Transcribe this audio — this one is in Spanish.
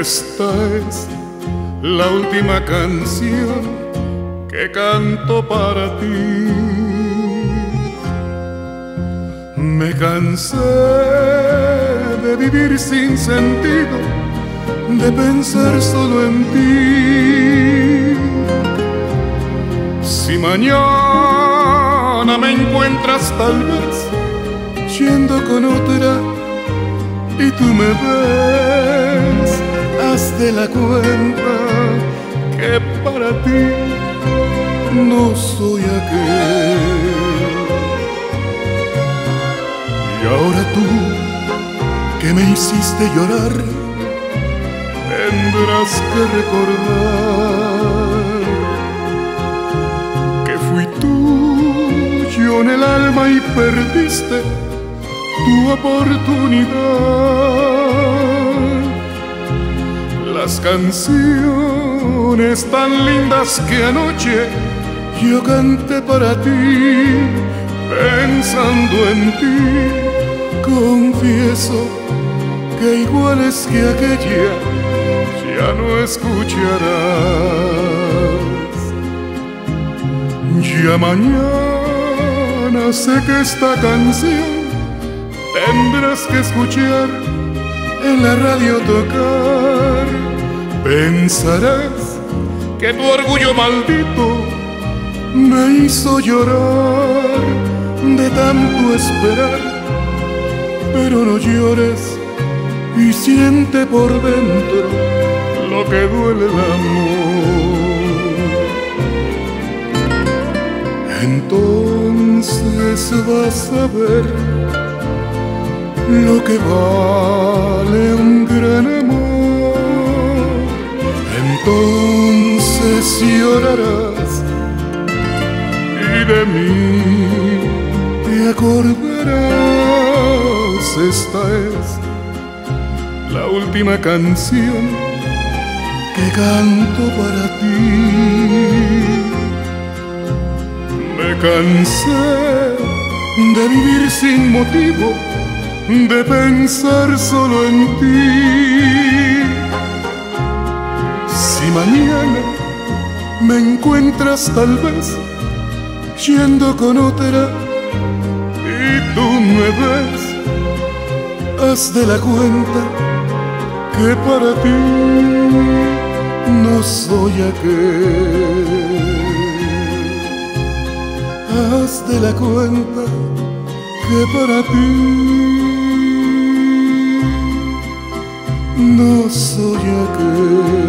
Esta es la última canción que canto para ti. Me cansé de vivir sin sentido, de pensar solo en ti. Si mañana me encuentras tal vez yendo con otra y tú me ves, hazte la cuenta que para ti no soy aquel. Y ahora tú, que me hiciste llorar, tendrás que recordar que fui tuyo en el alma y perdiste tu oportunidad. Las canciones tan lindas que anoche yo canté para ti, pensando en ti. Confieso que iguales que aquella ya no escucharás. Ya mañana sé que esta canción tendrás que escuchar en la radio tocar. Pensarás que tu orgullo maldito me hizo llorar de tanto esperar. Pero no llores y siente por dentro lo que duele el amor. Entonces vas a ver lo que vale un gran amor. Entonces llorarás y de mí te acordarás. Esta es la última canción que canto para ti. Me cansé de vivir sin motivo, de pensar solo en ti. Si mañana me encuentras tal vez yendo con otra y tú me ves, haz de la cuenta que para ti no soy aquel. Haz de la cuenta que para ti no soy aquel.